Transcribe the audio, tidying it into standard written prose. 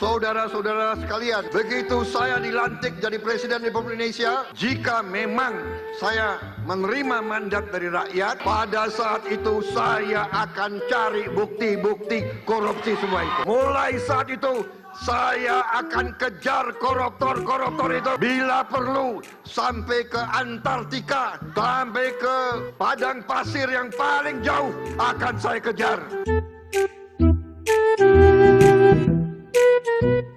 Saudara-saudara sekalian, begitu saya dilantik jadi Presiden Republik Indonesia, jika memang saya menerima mandat dari rakyat, pada saat itu saya akan cari bukti-bukti korupsi semua itu. Mulai saat itu, saya akan kejar koruptor-koruptor itu, bila perlu sampai ke Antartika, sampai ke padang pasir yang paling jauh akan saya kejar.